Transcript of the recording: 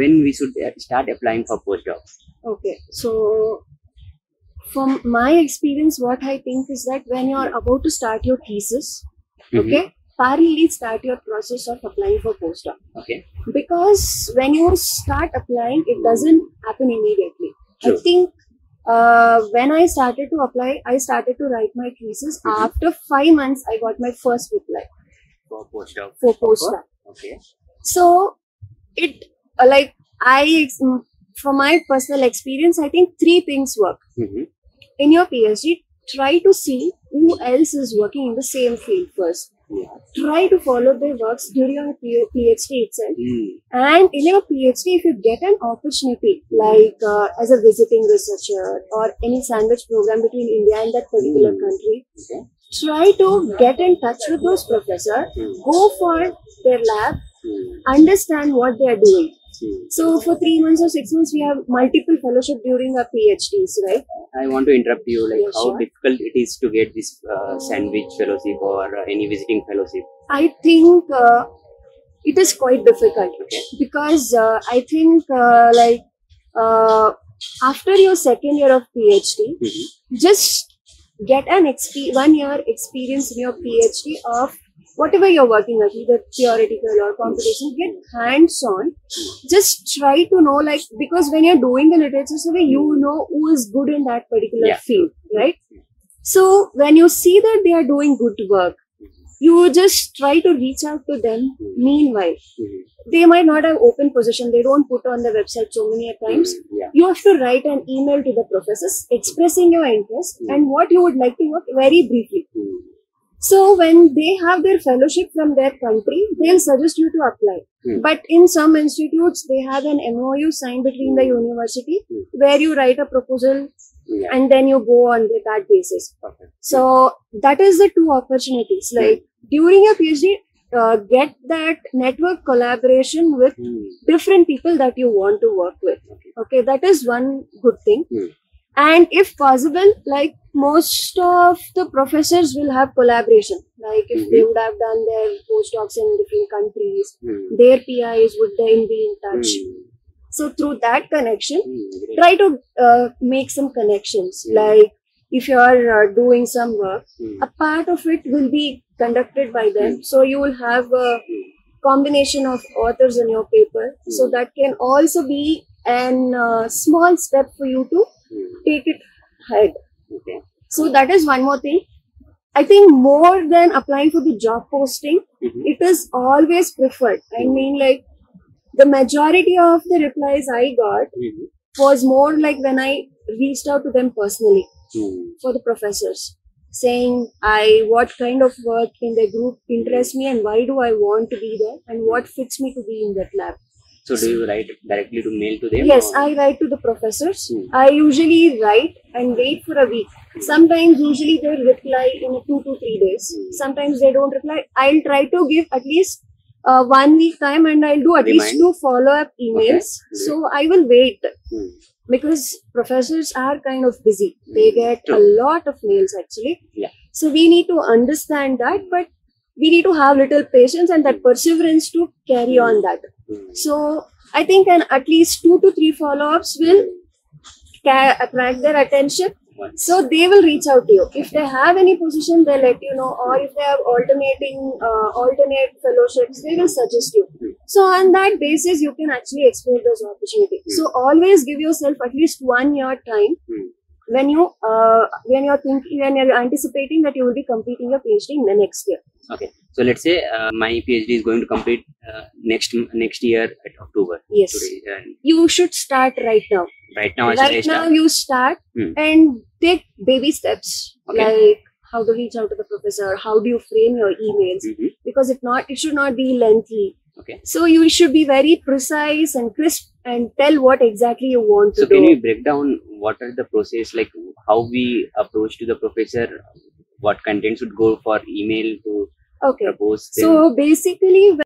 when we should start applying for postdocs? Okay, so from my experience, what I think is that when you are about to start your thesis, okay, parallelly start your process of applying for postdoc. Okay. Because when you start applying, it doesn't happen immediately. True. I think when I started to apply, I started to write my thesis. After 5 months, I got my first reply. For postdoc. For postdoc. Okay. So, it like from my personal experience, I think three things work. In your PhD, try to see who else is working in the same field first. Try to follow their works during your PhD itself. And in your PhD, if you get an opportunity, like as a visiting researcher or any sandwich program between India and that particular country, try to get in touch with those professors, go for their lab, understand what they are doing. So for 3 months or 6 months, we have multiple fellowship during our PhDs, right? I want to interrupt you, like how difficult it is to get this sandwich fellowship or any visiting fellowship. I think it is quite difficult because I think after your second year of PhD, just get an 1 year experience in your PhD of whatever you're working at, either theoretical or computational, get hands-on. Just try to know, like, because when you're doing the literature survey, you know who is good in that particular field, right? So when you see that they are doing good work, you just try to reach out to them. Meanwhile, they might not have open position. They don't put on the website so many times. You have to write an email to the professors expressing your interest and what you would like to work very briefly. So when they have their fellowship from their country, they'll suggest you to apply. But in some institutes, they have an MOU signed between the university where you write a proposal and then you go on with that basis. So that is the two opportunities. Like during your PhD, get that network collaboration with different people that you want to work with. Okay, that is one good thing. And if possible, like most of the professors will have collaboration. Like if they would have done their postdocs in different countries, their PIs would then be in touch. So through that connection, try to make some connections. Like if you are doing some work, a part of it will be conducted by them. So you will have a combination of authors in your paper. So that can also be an small step for you to take it ahead. So that is one more thing. I think more than applying for the job posting, it is always preferred. I mean, like the majority of the replies I got was more like when I reached out to them personally for the professors, saying what kind of work in their group interests me and why do I want to be there and what fits me to be in that lab. So do you write directly to mail to them? Yes, I write to the professors. I usually write and wait for a week. Sometimes usually they reply in 2 to 3 days. Sometimes they don't reply. I'll try to give at least 1 week time and I'll do at least 2 follow-up emails. So I will wait because professors are kind of busy. They get a lot of mails actually. So we need to understand that, but we need to have little patience and that perseverance to carry on that. So I think at least 2 to 3 follow-ups will attract their attention. So they will reach out to you. If they have any position, they'll let you know. Or if they have alternate fellowships, they will suggest you. So on that basis, you can actually explore those opportunities. So always give yourself at least 1 year time when you're anticipating that you will be completing your PhD in the next year. Okay, so let's say my PhD is going to complete next year at October. Yes. Today, you should start right now. Right now, you start and take baby steps. Like how to reach out to the professor, how do you frame your emails, because it should not be lengthy. So you should be very precise and crisp and tell what exactly you want to do. So can you break down what are the process, like how we approach to the professor, what content should go for email to propose them? So basically